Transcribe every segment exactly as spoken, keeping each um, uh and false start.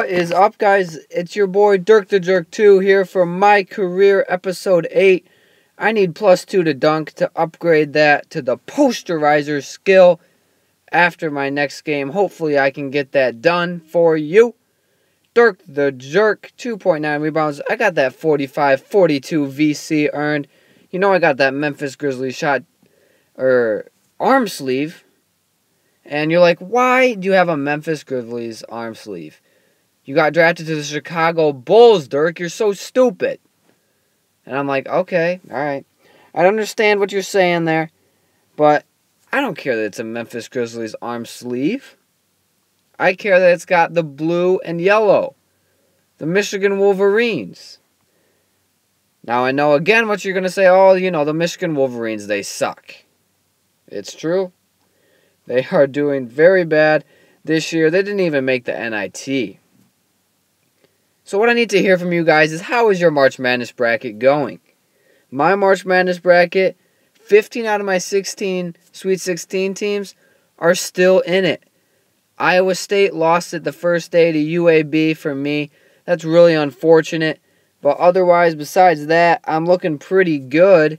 What is up, guys? It's your boy Dirk the Jerk Two here for My Career Episode eight. I need plus two to dunk to upgrade that to the Posterizer skill after my next game. Hopefully I can get that done for you. Dirk the Jerk, two point nine rebounds. I got that forty-five forty-two V C earned. You know I got that Memphis Grizzlies shot or arm sleeve. And you're like, why do you have a Memphis Grizzlies arm sleeve? You got drafted to the Chicago Bulls, Dirk. You're so stupid. And I'm like, okay, all right. I understand what you're saying there, but I don't care that it's a Memphis Grizzlies arm sleeve. I care that it's got the blue and yellow, the Michigan Wolverines. Now I know again what you're going to say. Oh, you know, the Michigan Wolverines, they suck. It's true. They are doing very bad this year. They didn't even make the N I T. So what I need to hear from you guys is, how is your March Madness bracket going? My March Madness bracket, fifteen out of my sixteen Sweet sixteen teams are still in it. Iowa State lost it the first day to U A B for me. That's really unfortunate. But otherwise, besides that, I'm looking pretty good.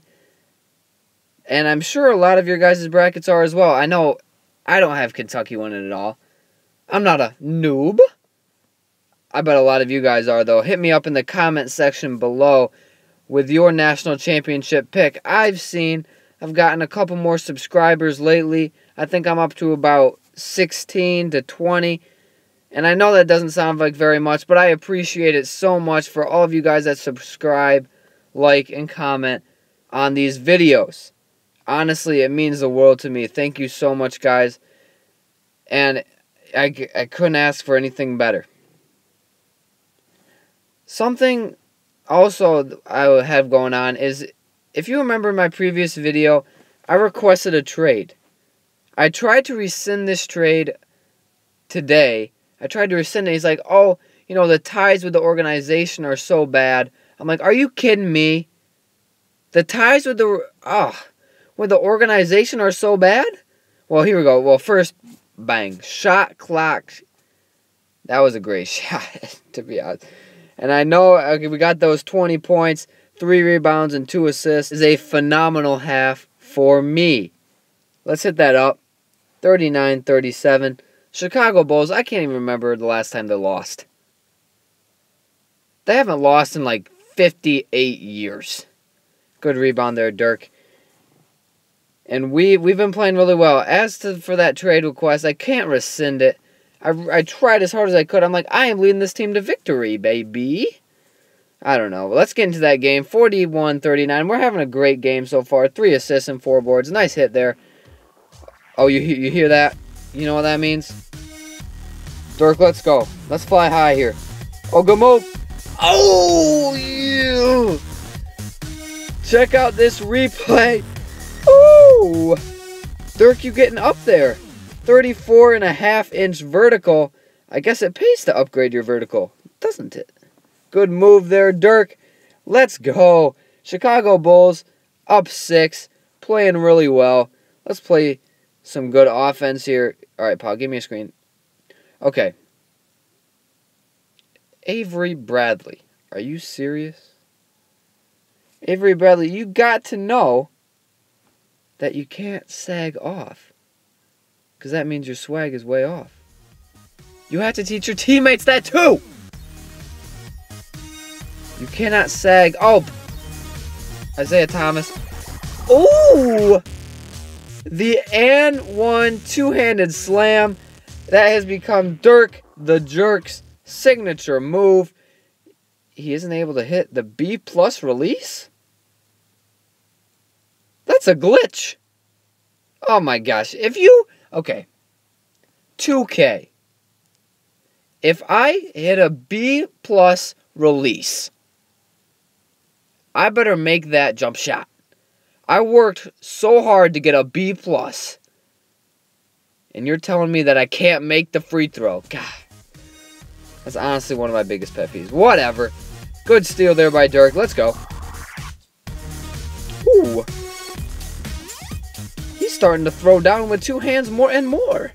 And I'm sure a lot of your guys' brackets are as well. I know I don't have Kentucky winning it all. I'm not a noob. I bet a lot of you guys are, though. Hit me up in the comment section below with your national championship pick. I've seen, I've gotten a couple more subscribers lately. I think I'm up to about sixteen to twenty. And I know that doesn't sound like very much, but I appreciate it so much for all of you guys that subscribe, like, and comment on these videos. Honestly, it means the world to me. Thank you so much, guys. And I, I couldn't ask for anything better. Something also I have going on is, if you remember my previous video, I requested a trade. I tried to rescind this trade today. I tried to rescind it. He's like, oh, you know, the ties with the organization are so bad. I'm like, are you kidding me? The ties with the, oh, with the organization are so bad? Well, here we go. Well, first, bang, shot clock. That was a great shot, to be honest. And I know, okay, we got those twenty points, three rebounds, and two assists. Is a phenomenal half for me. Let's hit that up. thirty-nine thirty-seven. Chicago Bulls, I can't even remember the last time they lost. They haven't lost in like fifty-eight years. Good rebound there, Dirk. And we, we've been playing really well. As to for that trade request, I can't rescind it. I, I tried as hard as I could. I'm like, I am leading this team to victory, baby. I don't know. Let's get into that game. forty-one thirty-nine. We're having a great game so far. Three assists and four boards. Nice hit there. Oh, you, you hear that? You know what that means? Dirk, let's go. Let's fly high here. Oh, good move. Oh, you. Check out this replay. Ooh. Dirk, you getting up there. thirty-four and a half inch vertical. I guess it pays to upgrade your vertical, doesn't it? Good move there, Dirk. Let's go. Chicago Bulls up six, playing really well. Let's play some good offense here. All right, pal, give me a screen. Okay. Avery Bradley. Are you serious? Avery Bradley, you got to know that you can't sag off, because that means your swag is way off. You have to teach your teammates that too. You cannot sag. Oh, Isaiah Thomas. Ooh, the and one two-handed slam. That has become Dirk the Jerk's signature move. He isn't able to hit the B plus release. That's a glitch. Oh my gosh. If you... Okay, two K, if I hit a B-plus release, I better make that jump shot. I worked so hard to get a B-plus, and you're telling me that I can't make the free throw. God, that's honestly one of my biggest pet peeves. Whatever. Good steal there by Dirk. Let's go. Ooh. Starting to throw down with two hands more and more.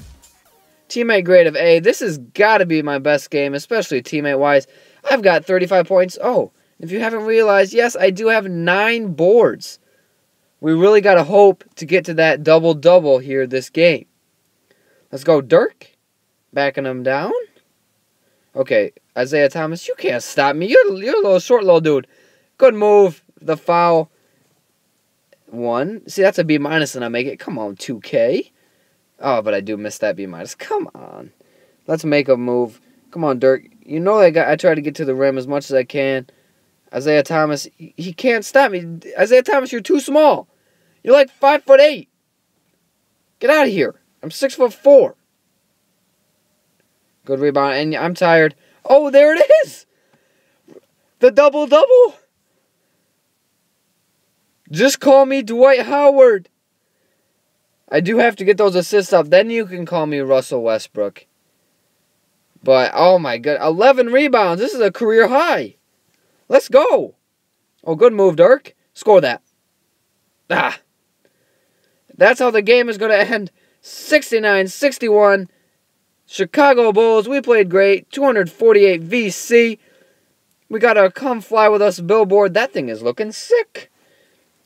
Teammate grade of A. This has got to be my best game, especially teammate-wise. I've got thirty-five points. Oh, if you haven't realized, yes, I do have nine boards. We really got to hope to get to that double-double here this game. Let's go, Dirk. Backing him down. Okay, Isaiah Thomas, you can't stop me. You're, you're a little short little dude. Good move. The foul. One. See, that's a B minus and I make it. Come on, two K. Oh, but I do miss that B minus. Come on. Let's make a move. Come on, Dirk. You know I got, I try to get to the rim as much as I can. Isaiah Thomas, he can't stop me. Isaiah Thomas, you're too small. You're like five foot eight. Get out of here. I'm six foot four. Good rebound, and I'm tired. Oh, there it is. The double-double. Just call me Dwight Howard. I do have to get those assists up. Then you can call me Russell Westbrook. But, oh my God. eleven rebounds. This is a career high. Let's go. Oh, good move, Dirk. Score that. Ah. That's how the game is going to end. sixty-nine sixty-one. Chicago Bulls. We played great. two forty-eight V C. We got our Come Fly With Us billboard. That thing is looking sick.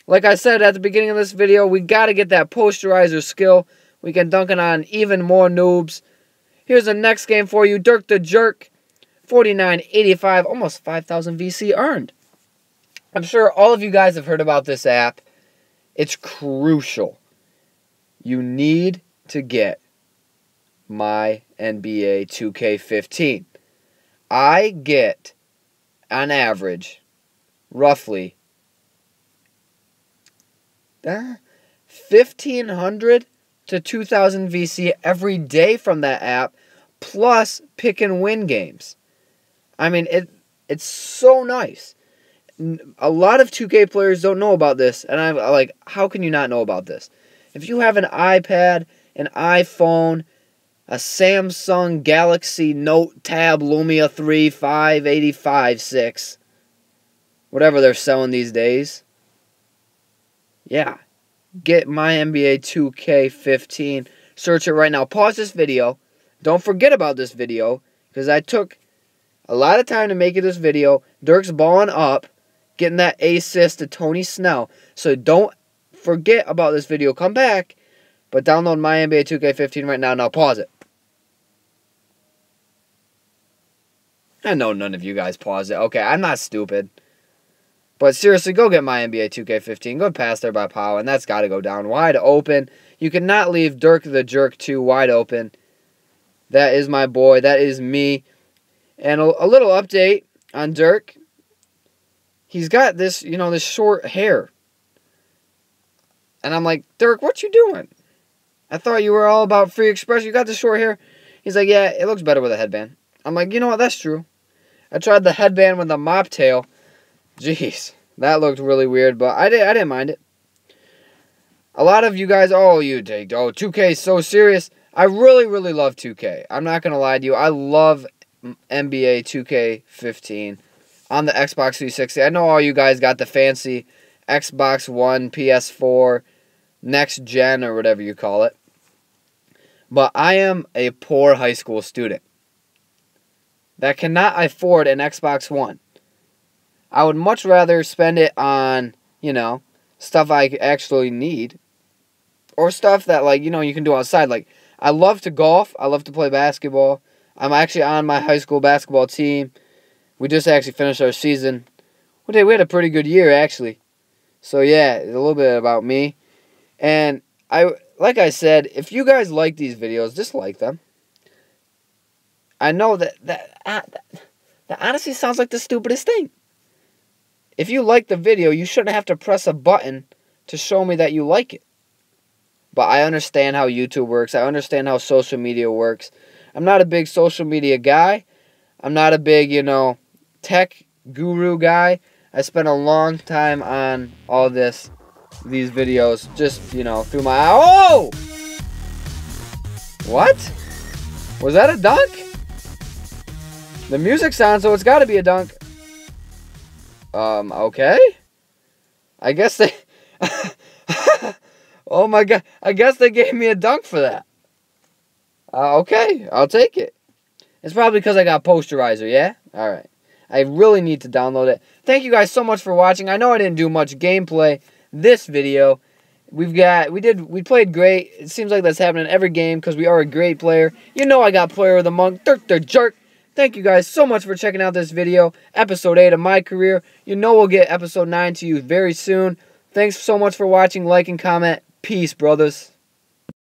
Like I said at the beginning of this video, we got to get that posterizer skill. We can dunk it on even more noobs. Here's the next game for you. Dirk the Jerk. forty-nine eighty-five. Almost five thousand V C earned. I'm sure all of you guys have heard about this app. It's crucial. You need to get my N B A two K fifteen. I get, on average, roughly Uh, fifteen hundred to two thousand V C every day from that app, plus pick and win games. I mean, it it's so nice. A lot of two K players don't know about this, and I'm like, how can you not know about this? If you have an iPad, an iPhone, a Samsung Galaxy Note Tab Lumia three five eighty-five six, whatever they're selling these days, yeah, get my N B A two K fifteen. Search it right now. Pause this video. Don't forget about this video, because I took a lot of time to make this video. Dirk's balling up, getting that assist to Tony Snell. So don't forget about this video. Come back, but download my N B A two K fifteen right now. Now pause it. I know none of you guys pause it. Okay, I'm not stupid. But seriously, go get my N B A two K fifteen. Good pass there by Powell, and that's got to go down wide open. You cannot leave Dirk the Jerk Two wide open. That is my boy. That is me. And a, a little update on Dirk. He's got this, you know, this short hair. And I'm like, Dirk, what you doing? I thought you were all about free expression. You got the short hair. He's like, yeah, it looks better with a headband. I'm like, you know what? That's true. I tried the headband with the mop tail. Jeez, that looked really weird, but I, did, I didn't mind it. A lot of you guys, oh, you take, oh, two K is so serious. I really, really love two K. I'm not going to lie to you. I love N B A two K fifteen on the Xbox three sixty. I know all you guys got the fancy Xbox One, P S four, next gen, or whatever you call it. But I am a poor high school student that cannot afford an Xbox One. I would much rather spend it on, you know, stuff I actually need. Or stuff that, like, you know, you can do outside. Like, I love to golf. I love to play basketball. I'm actually on my high school basketball team. We just actually finished our season. We had a pretty good year, actually. So, yeah, a little bit about me. And, I, like I said, if you guys like these videos, just like them. I know that that, uh, that honestly sounds like the stupidest thing. If you like the video, you shouldn't have to press a button to show me that you like it. But I understand how YouTube works. I understand how social media works. I'm not a big social media guy. I'm not a big, you know, tech guru guy. I spent a long time on all this, these videos, just, you know, through my... Oh! What? Was that a dunk? The music's on, so it's got to be a dunk. Um, okay. I guess they... Oh my God. I guess they gave me a dunk for that. Uh, okay, I'll take it. It's probably because I got Posterizer, yeah? Alright. I really need to download it. Thank you guys so much for watching. I know I didn't do much gameplay this video. We've got, we did, we played great. It seems like that's happening every game because we are a great player. You know I got Player of the Month, Dirk the Jerk. Thank you guys so much for checking out this video. Episode eight of my career. You know we'll get Episode nine to you very soon. Thanks so much for watching. Like and comment. Peace, brothers.